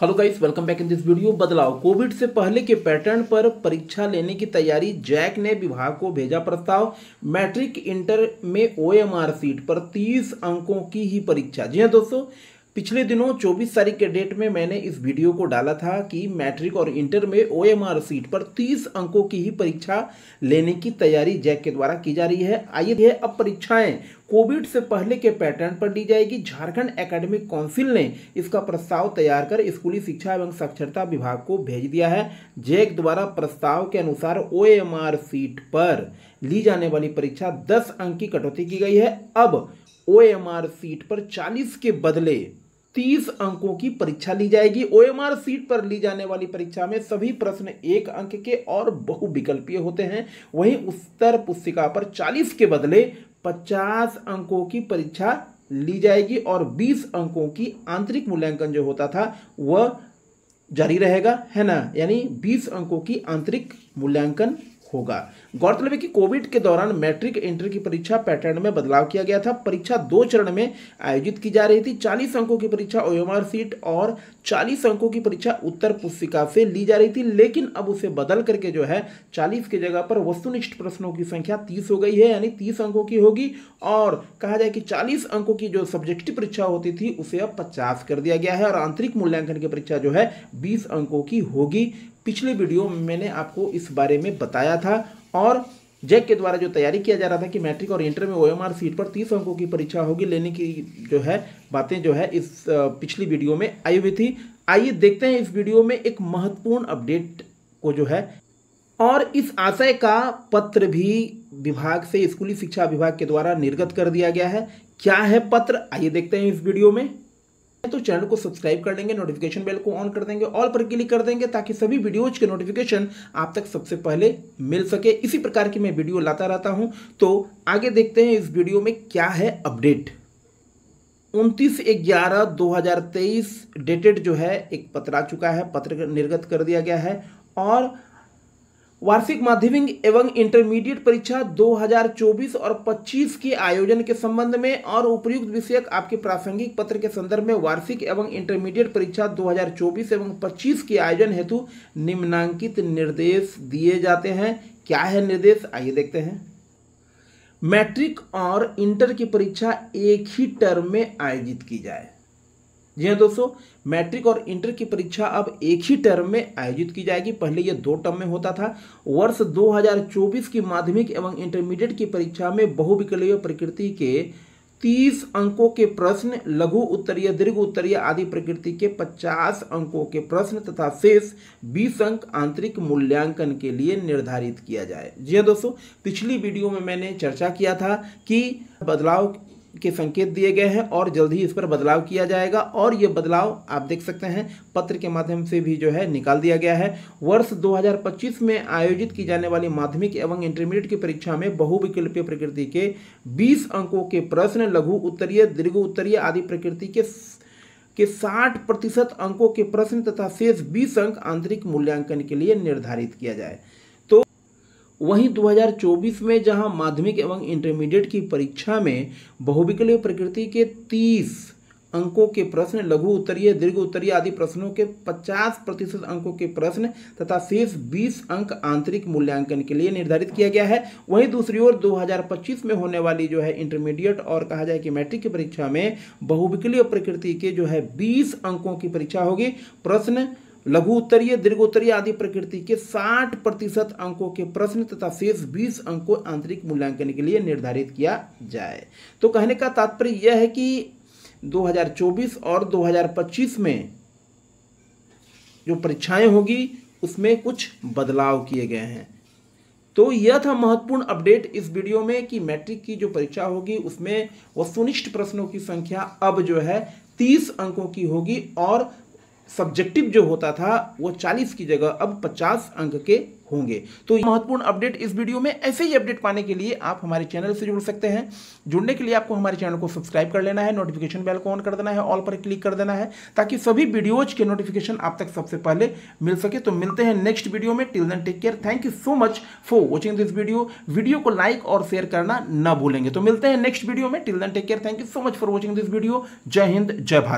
Hello guys, welcome back in this video. बदलाव, covid से पहले के पैटर्न पर परीक्षा लेने की तैयारी। जैक ने विभाग को भेजा प्रस्ताव। मैट्रिक इंटर में ओएमआर सीट पर 30 अंकों की ही परीक्षा। जी हां दोस्तों, पिछले दिनों 24 तारीख के डेट में मैंने इस वीडियो को डाला था कि मैट्रिक और इंटर में ओएमआर सीट पर 30 अंकों की ही परीक्षा लेने की तैयारी जैक के द्वारा की जा रही है। आइए, अब परीक्षाएं कोविड से पहले के पैटर्न पर दी जाएगी। झारखंड एकेडमिक काउंसिल ने इसका प्रस्ताव तैयार कर स्कूली शिक्षा एवं साक्षरता विभाग को भेज दिया है। जैक द्वारा प्रस्ताव के अनुसार ओएमआर सीट पर ली जाने वाली परीक्षा 10 अंक की कटौती की गई है। अब ओएमआर सीट पर 40 के बदले 30 अंकों की परीक्षा ली जाएगी। ओएमआर सीट पर ली जाने वाली परीक्षा में सभी प्रश्न 1 अंक के और बहुविकल्पीय होते हैं। वहीं उत्तर पुस्तिका पर 40 के बदले 50 अंकों की परीक्षा ली जाएगी और 20 अंकों की आंतरिक मूल्यांकन जो होता था वह जारी रहेगा, है ना। यानी 20 अंकों की आंतरिक मूल्यांकन होगा। गौरतलब है कि कोविड के दौरान मैट्रिक इंटर की परीक्षा पैटर्न में बदलाव किया गया था। परीक्षा 2 चरण में आयोजित की जा रही थी। 40 अंकों की परीक्षा ओएमआर सीट और 40 अंकों की परीक्षा उत्तर पुस्तिका से ली जा रही थी, लेकिन अब उसे बदल करके जो है 40 की जगह पर वस्तुनिष्ठ प्रश्नों की संख्या 30 हो गई है, यानी 30 अंकों की होगी। और कहा जाए कि 40 अंकों की जो सब्जेक्टिव परीक्षा होती थी उसे अब 50 कर दिया गया है और आंतरिक मूल्यांकन की परीक्षा जो है 20 अंकों की होगी। पिछले वीडियो में मैंने आपको इस बारे में बताया था। और जैक के द्वारा जो तैयारी किया जा रहा था कि मैट्रिक और इंटर में ओएमआर सीट पर 30 अंकों की परीक्षा होगी लेने की जो है बातें जो है इस पिछली वीडियो में आई हुई थी। आइए देखते हैं इस वीडियो में एक महत्वपूर्ण अपडेट को जो है, और इस आशय का पत्र भी विभाग से स्कूली शिक्षा विभाग के द्वारा निर्गत कर दिया गया है। क्या है पत्र, आइए देखते हैं इस वीडियो में। तो चैनल को सब्सक्राइब कर लेंगे, नोटिफिकेशन बेल को ऑन कर देंगे, ऑल पर क्लिक कर देंगे ताकि सभी वीडियोज के नोटिफिकेशन आप तक सबसे पहले मिल सके। इसी प्रकार की मैं वीडियो लाता रहता हूं। तो आगे देखते हैं इस वीडियो में क्या है अपडेट। 29/11/2023 डेटेड जो है एक पत्र आ चुका है, पत्र निर्गत कर दिया गया है। और वार्षिक माध्यमिक एवं इंटरमीडिएट परीक्षा 2024 और 25 के आयोजन के संबंध में और उपयुक्त विषयक आपके प्रासंगिक पत्र के संदर्भ में वार्षिक एवं इंटरमीडिएट परीक्षा 2024 एवं 25 के आयोजन हेतु निम्नांकित निर्देश दिए जाते हैं। क्या है निर्देश, आइए देखते हैं। मैट्रिक और इंटर की परीक्षा एक ही टर्म में आयोजित की जाए। जी हाँ दोस्तों, मैट्रिक और इंटर की परीक्षा अब एक ही टर्म में आयोजित की जाएगी। पहले यह 2 टर्म में होता था। वर्ष 2024 की माध्यमिक एवं इंटरमीडिएट की परीक्षा में बहुविकल्पीय प्रकृति के 30 अंकों के प्रश्न, लघु उत्तरीय, दीर्घ उत्तरीय आदि प्रकृति के 50 अंकों के प्रश्न तथा शेष 20 अंक आंतरिक मूल्यांकन के लिए निर्धारित किया जाए। जी हाँ दोस्तों, पिछली वीडियो में मैंने चर्चा किया था कि बदलाव के संकेत दिए गए हैं और जल्द ही इस पर बदलाव किया जाएगा। और ये बदलाव आप देख सकते हैं पत्र के माध्यम से भी जो है निकाल दिया गया है। वर्ष 2025 में आयोजित की जाने वाली माध्यमिक एवं इंटरमीडिएट की परीक्षा में बहुविकल्पीय प्रकृति के 20 अंकों के प्रश्न, लघु उत्तरीय, दीर्घ उत्तरीय आदि प्रकृति के 60% अंकों के प्रश्न तथा शेष 20 अंक आंतरिक मूल्यांकन के लिए निर्धारित किया जाए। वहीं 2024 में जहां माध्यमिक एवं इंटरमीडिएट की परीक्षा में बहुविकल्पीय प्रकृति के 30 अंकों के प्रश्न, लघु उत्तरीय, दीर्घ उत्तरीय आदि प्रश्नों के 50% अंकों के प्रश्न तथा शेष 20 अंक आंतरिक मूल्यांकन के लिए निर्धारित किया गया है। वहीं दूसरी ओर 2025 में होने वाली जो है इंटरमीडिएट और कहा जाए कि मैट्रिक की परीक्षा में बहुविकल्पीय प्रकृति के जो है 20 अंकों की परीक्षा होगी। प्रश्न, लघु उत्तरीय, दीर्घ उत्तरीय आदि प्रकृति के 60% अंकों के प्रश्न तथा शेष 20 अंकों आंतरिक मूल्यांकन के लिए निर्धारित किया जाए। तो कहने का तात्पर्य यह है कि 2024 और 2025 में जो परीक्षाएं होगी उसमें कुछ बदलाव किए गए हैं। तो यह था महत्वपूर्ण अपडेट इस वीडियो में कि मैट्रिक की जो परीक्षा होगी उसमें वस्तुनिष्ठ प्रश्नों की संख्या अब जो है 30 अंकों की होगी और सब्जेक्टिव जो होता था वो 40 की जगह अब 50 अंक के होंगे। तो महत्वपूर्ण अपडेट इस वीडियो में। ऐसे ही अपडेट पाने के लिए आप हमारे चैनल से जुड़ सकते हैं। जुड़ने के लिए आपको हमारे चैनल को सब्सक्राइब कर लेना है, नोटिफिकेशन बेल को ऑन कर देना है, ऑल पर क्लिक कर देना है ताकि सभी वीडियोज के नोटिफिकेशन आप तक सबसे पहले मिल सके। तो मिलते हैं नेक्स्ट वीडियो में। Till then take care. Thank you so much for watching this video. Video को लाइक और शेयर करना ना भूलेंगे। तो मिलते हैं नेक्स्ट वीडियो में। Till then take care. Thank you so much for watching this video. जय हिंद, जय भारत।